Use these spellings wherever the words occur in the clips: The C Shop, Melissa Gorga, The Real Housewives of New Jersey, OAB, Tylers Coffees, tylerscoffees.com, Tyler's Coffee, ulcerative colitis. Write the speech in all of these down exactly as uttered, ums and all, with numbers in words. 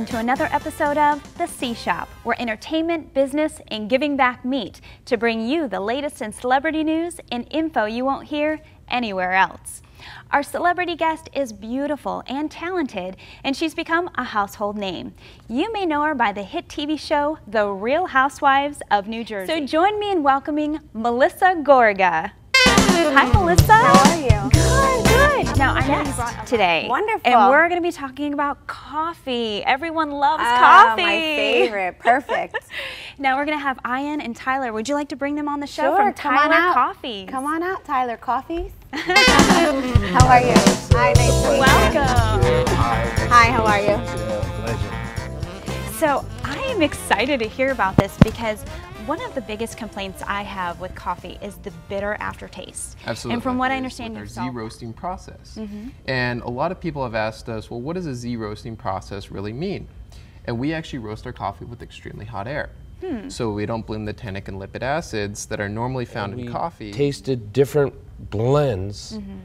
Welcome to another episode of The C Shop, where entertainment, business, and giving back meet to bring you the latest in celebrity news and info you won't hear anywhere else. Our celebrity guest is beautiful and talented, and she's become a household name. You may know her by the hit T V show, The Real Housewives of New Jersey. So join me in welcoming Melissa Gorga. Hi, Melissa. How are you? Good, good. Now, I'm yes. guest today. Wonderful. And we're going to be talking about coffee. Everyone loves uh, coffee. My favorite. Perfect. Now, we're going to have Ian and Tyler. Would you like to bring them on the show sure, from Tyler's Coffee? Come on out, Tyler Coffees. How are you? Hi, nice to meet you. Welcome. Hi, how are you? Pleasure. So, I am excited to hear about this because one of the biggest complaints I have with coffee is the bitter aftertaste. Absolutely. And from what I understand, there's a Z-roasting process. Mm-hmm. And a lot of people have asked us, well, what does a Z-roasting process really mean? And we actually roast our coffee with extremely hot air. Hmm. So we don't blend the tannic and lipid acids that are normally found and in we coffee. Tasted different blends. Mm-hmm.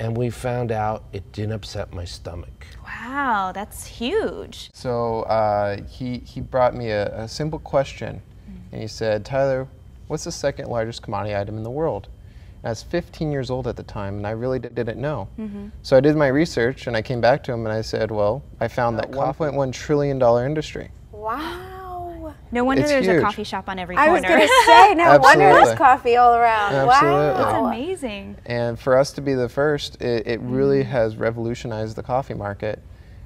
And we found out it didn't upset my stomach. Wow, that's huge. So uh, he, he brought me a, a simple question. And he said, Tyler, what's the second largest commodity item in the world? And I was fifteen years old at the time, and I really didn't know. Mm-hmm. So I did my research, and I came back to him, and I said, well, I found that one point one trillion dollar industry. Wow. No wonder it's there's huge. a coffee shop on every corner. I was going to say, no wonder there's coffee all around. Absolutely. Wow. That's amazing. And for us to be the first, it, it really mm-hmm. has revolutionized the coffee market.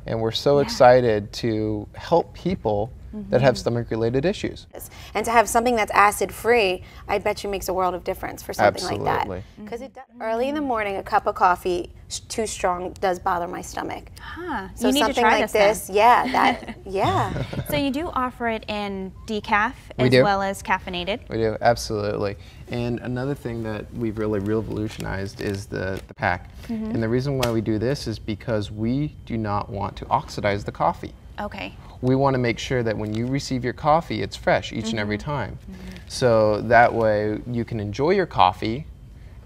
And we're so yeah. excited to help people Mm-hmm. that have stomach-related issues. And to have something that's acid-free, I bet you makes a world of difference for something Absolutely. like that. Because it does, early in the morning, a cup of coffee too strong does bother my stomach. Huh. So you need something to try like this, this yeah, that, yeah. So you do offer it in decaf as well as caffeinated. We do, absolutely. And another thing that we've really revolutionized is the, the pack. Mm-hmm. And the reason why we do this is because we do not want to oxidize the coffee. Okay. We want to make sure that when you receive your coffee, it's fresh each mm-hmm. and every time. Mm-hmm. So that way you can enjoy your coffee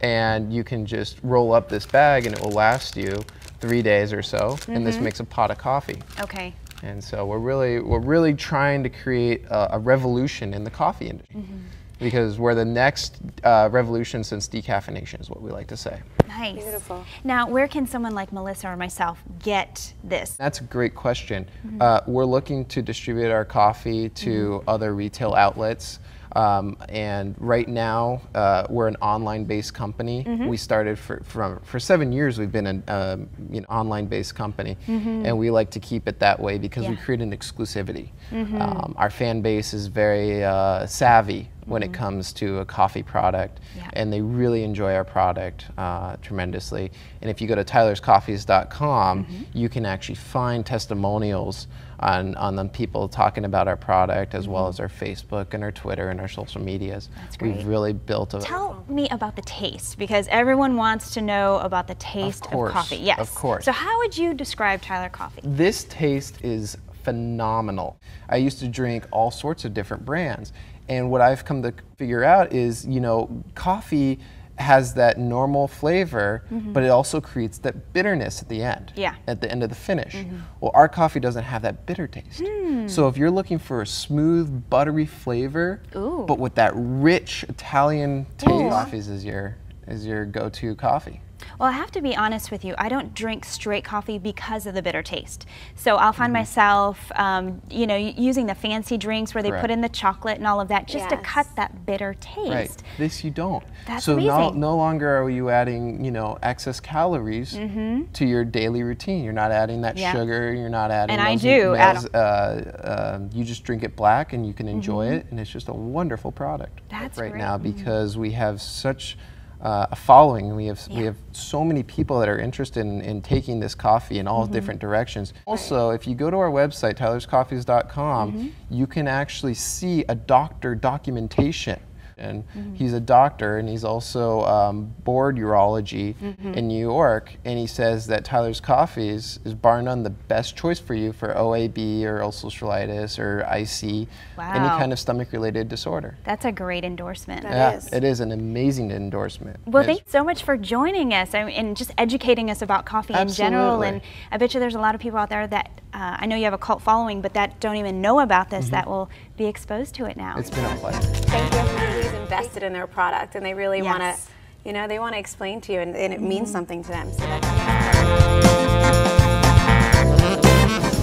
and you can just roll up this bag and it will last you three days or so. Mm-hmm. And this makes a pot of coffee. Okay. And so we're really, we're really trying to create a, a revolution in the coffee industry. Mm-hmm. Because we're the next uh, revolution since decaffeination is what we like to say. Nice. Beautiful. Now, where can someone like Melissa or myself get this? That's a great question. Mm-hmm. uh, we're looking to distribute our coffee to mm-hmm. other retail outlets. Um, and right now, uh, we're an online-based company. Mm-hmm. We started for, for, for seven years, we've been an um, you know, online-based company. Mm-hmm. And we like to keep it that way because yeah. we create an exclusivity. Mm-hmm. um, our fan base is very uh, savvy when mm-hmm. it comes to a coffee product, yeah. and they really enjoy our product uh, tremendously. And if you go to tylers coffees dot com, mm-hmm. you can actually find testimonials on, on them people talking about our product, as mm-hmm. well as our Facebook and our Twitter and our social medias. That's great. We've really built a... Tell me about the taste, because everyone wants to know about the taste of, course, of coffee. Yes, of course. So how would you describe Tyler Coffee? This taste is phenomenal. I used to drink all sorts of different brands. And what I've come to figure out is, you know, coffee has that normal flavor, mm-hmm. but it also creates that bitterness at the end, yeah. at the end of the finish. Mm-hmm. Well, our coffee doesn't have that bitter taste. Mm. So if you're looking for a smooth, buttery flavor, Ooh. but with that rich Italian taste, Ooh. coffees is your, is your go-to coffee. Well, I have to be honest with you. I don't drink straight coffee because of the bitter taste. So I'll find mm-hmm. myself, um, you know, using the fancy drinks where they Correct. put in the chocolate and all of that just yes. to cut that bitter taste. Right. This you don't. That's so amazing. No, no longer are you adding, you know, excess calories mm-hmm. to your daily routine. You're not adding that yeah. sugar. You're not adding. And I do. Add uh, uh, you just drink it black and you can enjoy mm-hmm. it, and it's just a wonderful product That's right great. now because mm-hmm. we have such. Uh, a following. We have yeah. we have so many people that are interested in, in taking this coffee in all mm-hmm. different directions. Also, if you go to our website, tylers coffees dot com, mm-hmm. you can actually see a doctor documentation and mm-hmm. he's a doctor, and he's also um, board urology mm-hmm. in New York, and he says that Tyler's Coffees is bar none the best choice for you for O A B or ulcerative colitis or I C, wow. any kind of stomach-related disorder. That's a great endorsement. That yeah, is. It is an amazing endorsement. Well, thanks so much for joining us and just educating us about coffee Absolutely. in general, and I bet you there's a lot of people out there that uh, I know you have a cult following, but that don't even know about this, mm-hmm. that will be exposed to it now. It's been a pleasure. Thank you. Everybody's invested in their product, and they really yes. want to, you know, they want to explain to you, and, and it mm-hmm. means something to them. So that's